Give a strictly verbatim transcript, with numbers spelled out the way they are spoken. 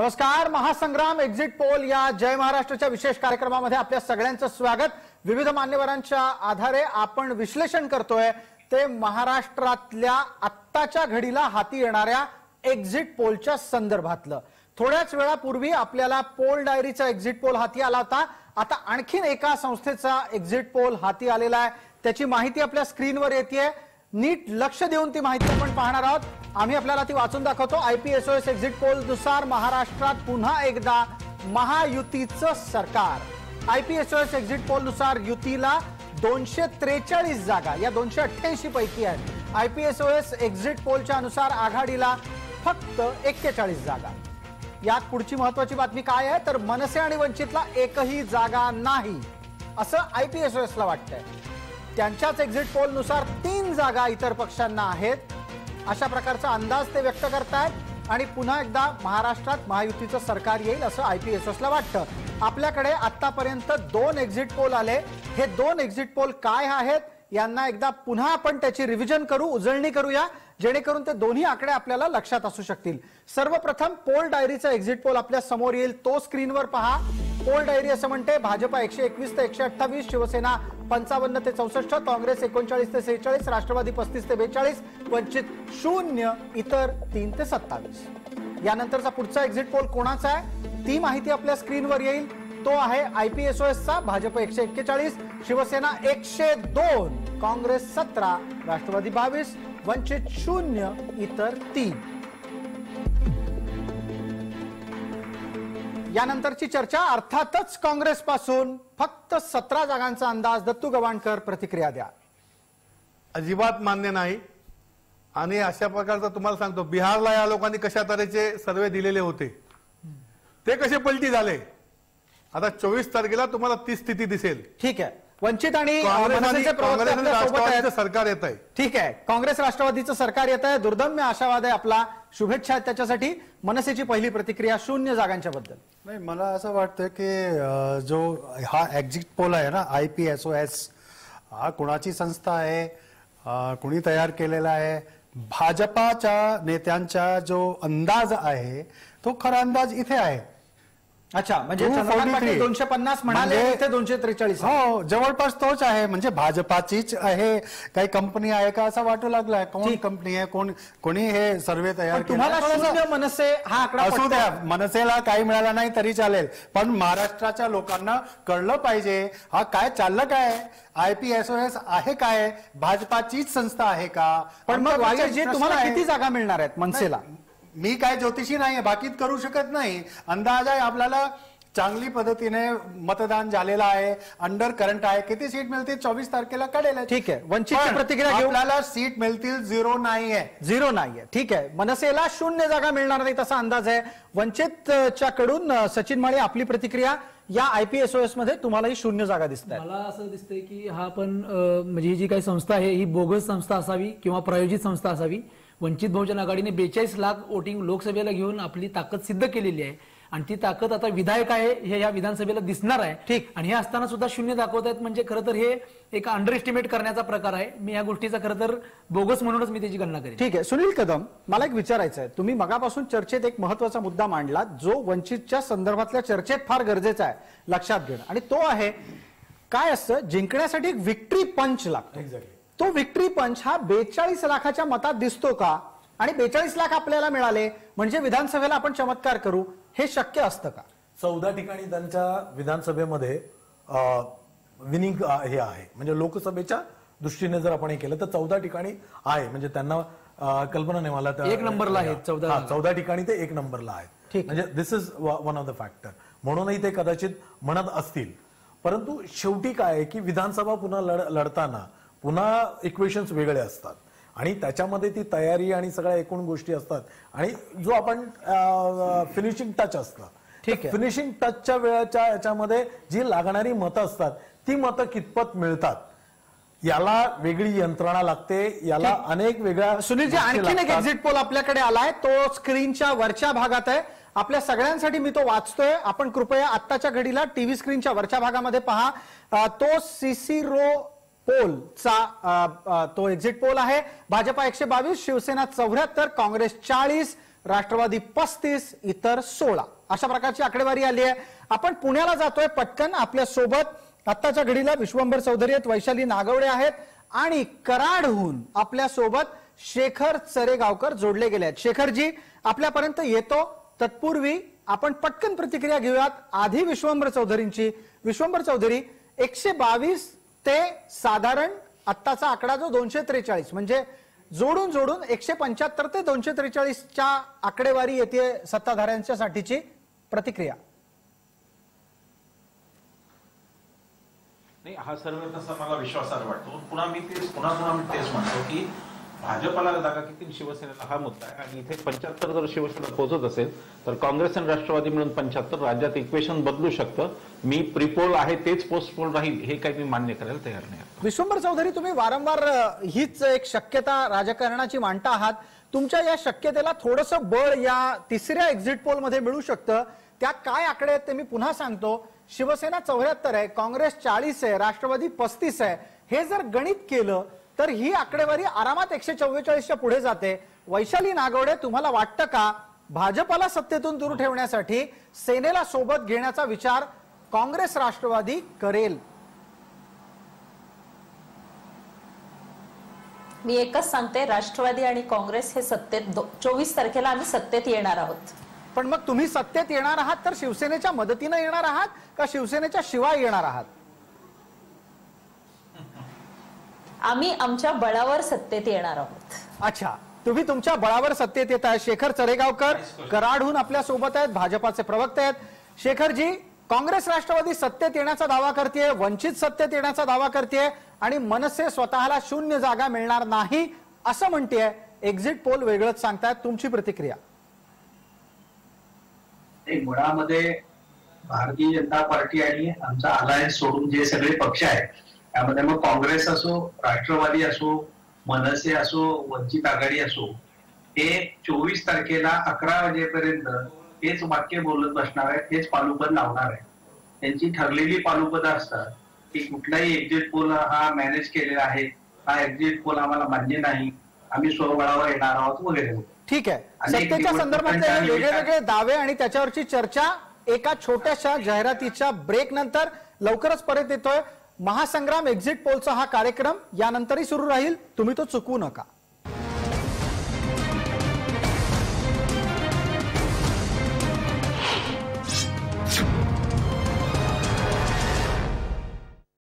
नमस्कार. महासंग्राम exit poll या जय महाराष्ट्राच्या विशेष कार्यक्रमामध्ये आपल्या सगळ्यांचं स्वागत. विविध मान्यवरांच्या आधारे आपण विश्लेषण करतोय ते महाराष्ट्रातल्या आत्ताच्या घडीला हाती येणाऱ्या एक्झिट पोलच्या संदर्भातलं. थोड्याच वेळापूर्वी आपल्याला पोल डायरीचा एक्झिट पोल हाती आला होता. आता आणखीन एका संस्थेचा एक्झिट पोल हाती आलेला आहे. त्याची माहिती आपल्या स्क्रीनवर येतेय. नीट लक्ष देऊन ती माहिती आपण पाहणार आहोत. आम्ही आपल्याला ती वाचून दाखवतो. आयपीएसओएस एक्झिट पोल नुसार महाराष्ट्रात पुन्हा एकदा महायुतीचं सरकार. आयपीएसओएस एक्झिट पोल नुसार युतीला दोनशे त्रेचाळीस जागा या दोनशे अठ्ठ्याऐंशी पैकी आहेत. आयपीएसओएस एक्झिट पोलच्या अनुसार आघाडीला फक्त एक्केचाळीस जागा. यात पुढची महत्वाची बातमी काय आहे तर मनसे आणि वंचितला एकही जागा नाही असं आयपीएसओएसला वाटतंय. त्यांच्याच एक्झिट पोल नुसार तीन जागा इतर पक्षांना आहेत अशा प्रकारचा अंदाज ते व्यक्त करतायत आणि पुन्हा एकदा महाराष्ट्रात महायुतीचं सरकार येईल असं आयपीएसओएसला वाटतं. आपल्याकडे आतापर्यंत दोन एक्झिट पोल आले. हे दोन एक्झिट पोल काय आहेत यांना एकदा पुन्हा आपण त्याची रिव्हिजन करू, उजळणी करूया जेणेकरून ते दोन्ही आकडे आपल्याला लक्षात असू शकतील. सर्वप्रथम पोल डायरीचा एक्झिट पोल आपल्या समोर येईल तो स्क्रीनवर पहा. पोल डायरी असं म्हणते भाजपा एकशे एकवीस ते एकशे अठ्ठावीस, शिवसेना पंचावन्न ते चौसष्ट, काँग्रेस एकोणचाळीस ते सेहेचाळीस, राष्ट्रवादी पस्तीस ते बेचाळीस, वंचित शून्य, इतर तीन ते सत्तावीस. यानंतरचा पुढचा एक्झिट पोल कोणाचा आहे ती माहिती आपल्या स्क्रीनवर येईल. तो आहे आयपीएसओएसचा. भाजपा एकशे एक्केचाळीस, शिवसेना एकशे दोन, काँग्रेस सतरा, राष्ट्रवादी बावीस, वंचित शून्य, इतर तीन. यानंतरची चर्चा अर्थातच काँग्रेस पासून फक्त सतरा जागांचा अंदाज. दत्तू गवाणकर प्रतिक्रिया द्या. अजिबात मान्य नाही आणि अशा प्रकारचा तुम्हाला सांगतो बिहारला या लोकांनी कशा तऱ्हेचे सर्वे दिलेले होते ते कसे पलटी झाले. आता चोवीस तारखेला तुम्हाला ती स्थिती दिसेल. ठीक आहे. वंचित आणि मनसेचे प्रवक्ते आपल्यासोबत सरकार येत आहे. ठीक आहे. काँग्रेस राष्ट्रवादीचं सरकार येत आहे. दुर्दम्य आशावाद आहे आपला. शुभेच्छा त्याच्यासाठी. मनसेची पहिली प्रतिक्रिया शून्य जागांच्या बद्दल. नाही, मला असं वाटतं की जो हा एक्झिट पोल आहे ना आयपीएसओएस हा कोणाची संस्था आहे, कोणी तयार केलेला आहे. भाजपाच्या नेत्यांचा जो अंदाज आहे तो खरा अंदाज इथे आहे. अच्छा, म्हणजे चंद्रकांत दोनशे पन्नास म्हणाले इथे दोनशे त्रेचाळीस. हो, जवळपास तोच आहे. म्हणजे भाजपाचीच आहे. काही कंपनी आहे का असं वाटू लागलाय. कोण कंपनी आहे, कोण कोणी हे सर्वे तयार केला. मनसे हा आकडा असू द्या, मनसेला काही मिळाला नाही तरी चालेल, पण महाराष्ट्राच्या लोकांना कळलं पाहिजे हा काय चाललं काय. आयपीएसओएस आहे काय, भाजपाचीच संस्था आहे का. पण मग तुम्हाला किती जागा मिळणार आहेत मनसेला. मी काय ज्योतिषी नाही, बाकीत करू शकत नाही. अंदाज आहे आपल्याला. चांगली पद्धतीने मतदान झालेलं आहे. अंडर करंट आहे. किती सीट मिळतील चोवीस तारखेला कळेल. ठीक आहे. वंचितची प्रतिक्रिया घेऊ. आपल्याला सीट मिळतील झिरो नाही आहे. झिरो नाही आहे. ठीक आहे. मनसेला शून्य जागा मिळणार नाही तसा अंदाज आहे. वंचितच्या कडून सचिन माळे आपली प्रतिक्रिया. या आयपीएसओएस मध्ये तुम्हालाही शून्य जागा दिसत आहे. मला असं दिसतंय की हा पण म्हणजे ही जी काही संस्था आहे ही बोगस संस्था असावी किंवा प्रायोजित संस्था असावी. वंचित बहुजन आघाडीने बेचाळीस लाख वोटिंग लोकसभेला घेऊन आपली ताकद सिद्ध केलेली आहे आणि ती ताकद आता विधायक आहे हे या विधानसभेला दिसणार आहे. ठीक. आणि हे असताना सुद्धा शून्य दाखवत आहेत म्हणजे खरं तर हे एक अंडर एस्टिमेट करण्याचा प्रकार आहे. मी या गोष्टीचा खरं तर बोगस म्हणूनच मी त्याची गणना करेन. ठीक आहे. सुनील कदम, मला एक विचारायचं आहे. तुम्ही मगापासून चर्चेत एक महत्वाचा मुद्दा मांडला जो वंचितच्या संदर्भातल्या चर्चेत फार गरजेचा आहे लक्षात घेणं, आणि तो आहे काय असतं जिंकण्यासाठी एक विक्ट्री पंच लागतो. एक्झॅक्टली. तो विक्ट्री पंच हा बेचाळीस लाखाच्या मतात दिसतो का आणि बेचाळीस लाख आपल्याला मिळाले म्हणजे विधानसभेला आपण चमत्कार करू हे शक्य असतं का. चौदा ठिकाणी त्यांच्या विधानसभेमध्ये विनिंग हे आहे म्हणजे लोकसभेच्या दृष्टीने जर आपण हे केलं तर चौदा ठिकाणी आहे म्हणजे त्यांना कल्पना नाही. मला एक नंबरला आहे चौदा चौदा ठिकाणी ते एक नंबरला आहेत. म्हणजे this is one of the factor म्हणूनही ते कदाचित म्हणत असतील. परंतु शेवटी काय आहे की विधानसभा पुन्हा लढताना पुन्हा इक्वेशन्स वेगळे असतात आणि त्याच्यामध्ये ती तयारी आणि सगळ्या एकूण गोष्टी असतात आणि जो आपण फिनिशिंग टच असतं. ठीक आहे. फिनिशिंग टचच्या वेळेच्या याच्यामध्ये जी लागणारी मतं असतात ती मतं कितपत मिळतात याला वेगळी यंत्रणा लागते. याला अनेक वेगळ्या. सुनीलजी, आणखीन एक एक्झिट पोल आपल्याकडे आलाय तो स्क्रीनच्या वरच्या भागात आहे. आपल्या सगळ्यांसाठी मी तो वाचतोय. आपण कृपया आत्ताच्या घडीला टीव्ही स्क्रीनच्या वरच्या भागामध्ये पहा. तो सिसिरो पोलचा तो एक्झिट पोल आहे. भाजपा एकशे बावीस, शिवसेना चौऱ्याहत्तर, काँग्रेस चाळीस, राष्ट्रवादी पस्तीस, इतर सोळा अशा प्रकारची आकडेवारी आली आहे। आपण पुण्याला जातोय पटकन, आपल्या सोबत आताच्या घडीला विश्वंभर चौधरी आहेत, वैशाली नागवडे आहेत आणि कराडहून आपल्या सोबत शेखर चरेगावकर जोडले गेले आहेत। शेखर जी आपल्यापर्यंत येतो, तत्पूर्वी आपण पटकन प्रतिक्रिया घेऊयात। आधी विश्वंभर चौधरींची। विश्वंभर चौधरी, एकशे बावीस ते साधारण आत्ताचा आकडा जो दोनशे त्रेचाळीस म्हणजे जोडून जोडून एकशे पंच्याहत्तर ते दोनशे त्रेचाळीस च्या आकडेवारी येते सत्ताधाऱ्यांच्या साठीची प्रतिक्रिया। नाही, हा सर्वे तसा मला विश्वासार्ह वाटतो। पुन्हा मी तेच पुन्हा पुन्हा मी तेच म्हणतो की भाजपला जागा किती, शिवसेनेला हा मुद्दा आहे आणि इथे पंच्याहत्तर जर शिवसेना पोहोचत असेल तर काँग्रेस आणि राष्ट्रवादी मिळून पंच्याहत्तर, राज्यात इक्वेशन बदलू शकतं। मी प्रीपोल आहे तेच पोस्टपोल राहील हे काही मी मान्य करायला तयार नाही। विश्वंभर चौधरी, तुम्ही वारंवार हीच एक शक्यता राजकारणाची मांडता आहात, तुमच्या या शक्यतेला थोडंसं बळ या तिसऱ्या एक्झिट पोल मध्ये मिळू शकतं। त्यात काय आकडे आहेत ते मी पुन्हा सांगतो। शिवसेना चौऱ्याहत्तर आहे, काँग्रेस चाळीस आहे, राष्ट्रवादी पस्तीस आहे। हे जर गणित केलं तर ही आकडेवारी आरामात एकशे चव्वेचाळीस च्या पुढे जाते। वैशाली नागवडे, तुम्हाला वाटतं का भाजपला सत्तेतून दूर ठेवण्यासाठी सेनेला सोबत घेण्याचा विचार काँग्रेस राष्ट्रवादी करेल? मी एकच सांगते, राष्ट्रवादी आणि काँग्रेस हे सत्तेत चोवीस तारखेला आम्ही सत्तेत येणार आहोत। पण मग तुम्ही सत्तेत येणार आहात तर शिवसेनेच्या मदतीने येणार आहात का शिवसेनेच्या शिवाय येणार आहात? आम्ही आमच्या बळावर सत्तेत येणार आहोत। अच्छा, तुम्ही तुमच्या बळावर सत्तेत येत आहे। शेखर चरेगावकर कराडहून आपल्या सोबत आहेत, भाजपाचे प्रवक्ते आहेत। शेखरजी, काँग्रेस राष्ट्रवादी सत्तेत येण्याचा दावा करते, वंचित सत्तेत येण्याचा दावा करते आणि मनसे स्वतःला शून्य जागा मिळणार नाही असं म्हणते। एक्झिट पोल वेगळंच सांगतात, तुमची प्रतिक्रिया? मुळामध्ये भारतीय जनता पार्टी आणि आमचा अलायन्स सोडून जे सगळे पक्ष आहेत त्यामध्ये मग काँग्रेस असो, राष्ट्रवादी असो, मनसे असो, वंचित आघाडी असो, हे चोवीस तारखेला अकरा वाजेपर्यंत तेच वाक्य बोलत बसणार आहे, तेच पालुपद लावणार आहे। त्यांची ठरलेली पालुपद असतात की कुठलाही एक्झिट पोल हा मॅनेज केलेला आहे, हा एक्झिट पोल आम्हाला मान्य नाही, आम्ही स्वबळावर येणार आहोत वगैरे। ठीक आहे, सत्तेच्या संदर्भातले वेगवेगळे दावे आणि त्याच्यावरची चर्चा एका छोट्याशा जाहिरातीच्या ब्रेक नंतर लवकरच परत येतोय। महासंग्राम एक्झिट पोलचा हा कार्यक्रम यानंतरही सुरू राहील, तुम्ही तो चुकवू नका।